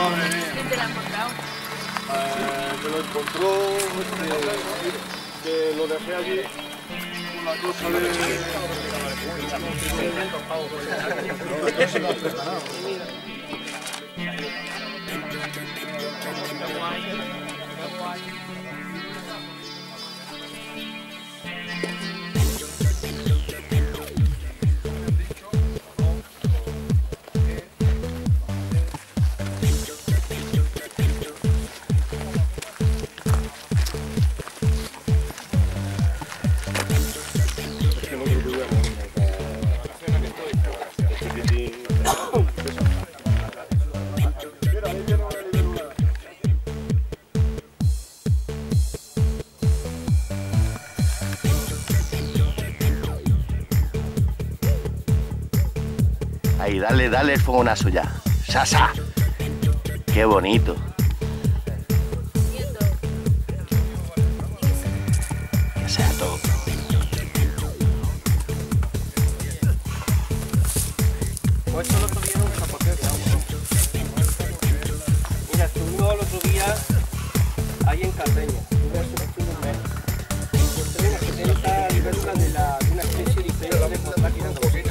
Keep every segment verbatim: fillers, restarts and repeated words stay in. Madre mía. ¿Quién te la ha encontrado? Eh, me lo encontró, este, que lo dejé allí. Una cosa de... Ahí, dale, dale el fogonazo ya. ¡Sasa! ¡Qué bonito! Que sea todo. Pues esto el otro día no me aporté de agua. Mira, estuvimos el otro día ahí en Cardeña. Mira, estuvimos un mes. Tenemos que tener esta libélula de la, de una especie de pelo de portar tirando poquito.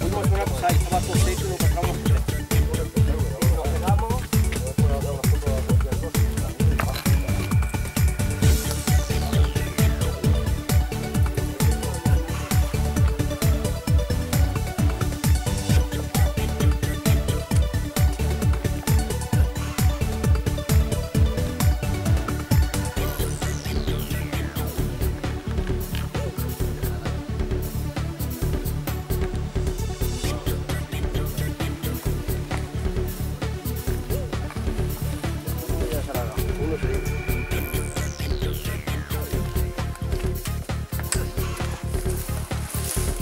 Fuimos una cosa y estaba todo seco y nos encontramos tres. Nos pegamos.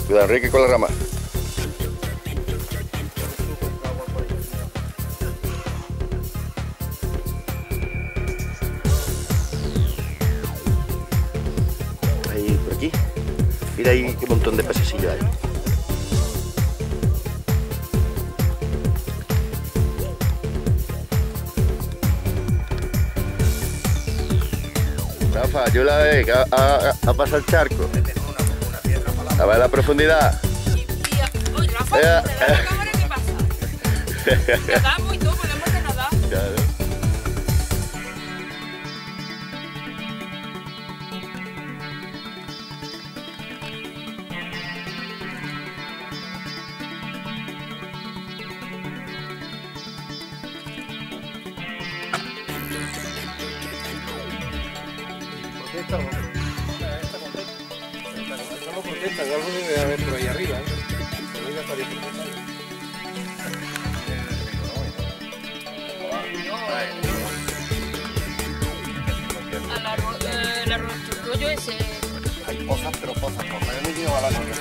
Cuidado, Enrique, con la rama. Ahí, por aquí. Mira ahí qué montón de pececillos hay. Rafa, ayúdame, a, a, a pasar el charco. A ver la profundidad. Oye, Rafa, eh, ¿te da la cámara qué pasa? Nadamos y todo, podemos de nadar. Claro. ¿Por qué está bueno? No protesta, de algo debe haber por ahí arriba, ¿eh? Pero ya estaría perfecto. El arroz rollo ese. Hay pozas, pero pozas, pozas. Yo me llevo a la noche.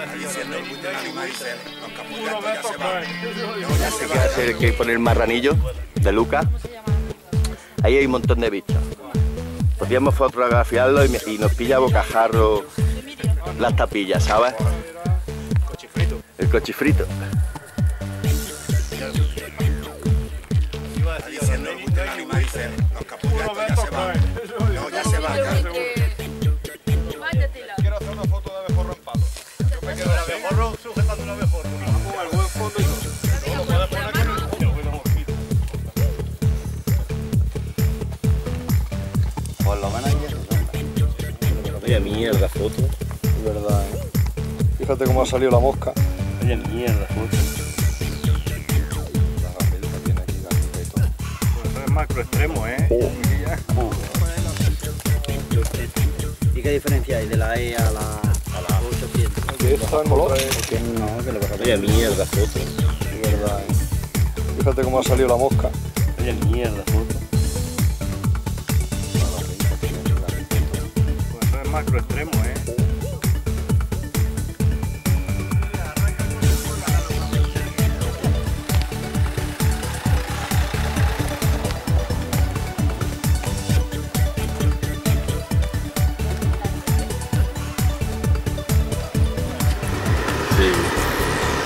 Este es el que hay por el marranillo de Lucas. Ahí hay un montón de bichos. Podríamos fotografiarlo y, y nos pilla bocajarro las tapillas, ¿sabes? El cochifrito. haciendo el gusto del animal y se los capuletos ya se van. No, ya se van. Quiero hacer una foto de abejorro en palo. Yo me quedo de abejorro sujetando un abejorro. Con el buen fondo y todo. No, puedes poner aquí en el fondo. Por lo menos ya. Vaya mierda foto. Es verdad, ¿eh? Fíjate cómo ha salido la mosca. Vaya mierda foto. Macro extremo, ¿eh? Oh. Oh. ¿Y qué diferencia hay de la E a la, a la ochocientos? ¿Qué es? ¿Está en color? ¿Qué? No, que lo que vaya mierda foto. Es verdad, ¿eh? Fíjate cómo ha salido la mosca. Vaya mierda foto. Pues eso es macro extremo, ¿eh?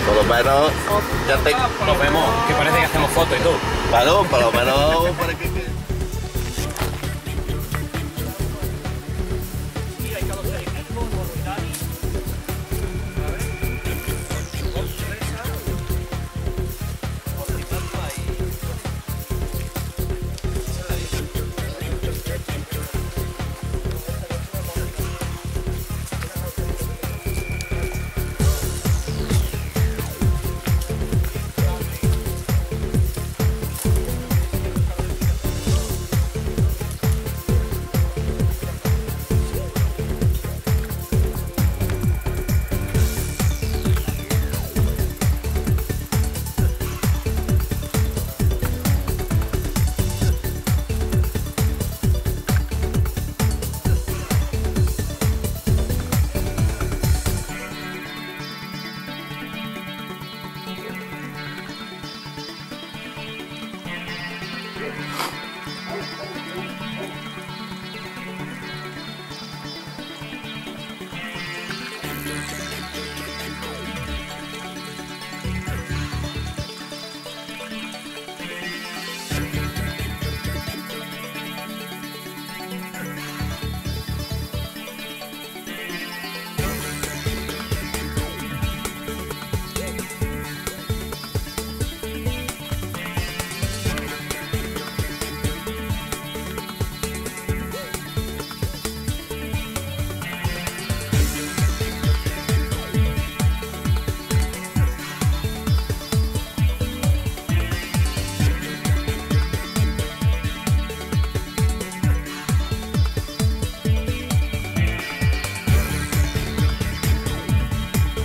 Por lo menos ya te... nos vemos, que parece que hacemos fotos y todo. Claro, por lo menos para que...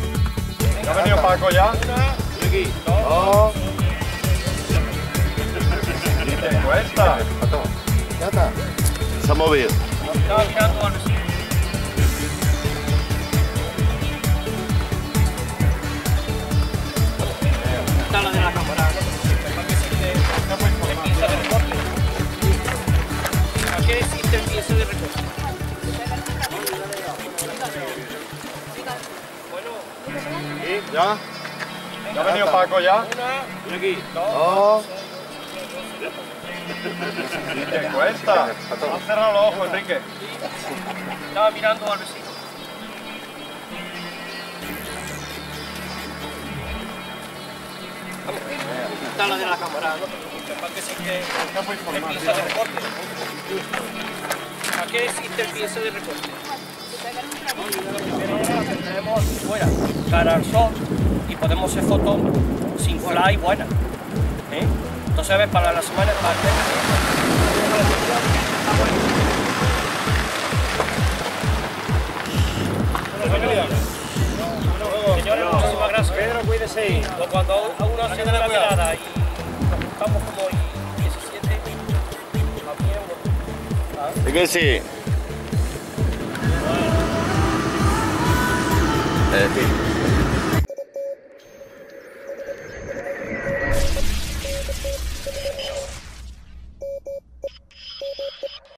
Paco ya. Ricky. No. ¿Qué te cuesta? Ya está. Se ha movido. Está lo de la cámara. El pienso de recorte. ¿A qué existe el pienso de recorte? ¿Ya? ¿Ya ha venido Paco ya? Una, aquí, dos. ¿Qué te cuesta? Has cerrado los ojos, Enrique. Estaba mirando al vecino. Está lo de la cámara, no te preocupes, para que se quede el pienso de recorte. ¿Para qué existe el pienso de recorte? Primero la tendremos fuera, cara al sol, y podemos hacer fotos sin fly buenas. ¿Eh? Entonces, ¿ves? Para la semana para el mes. Señores, muchísimas gracias. Pedro, cuídese. Cuando a uno hace de la mirada y nos juntamos como hoy diecisiete a diez euros. Fíjense. Thank you.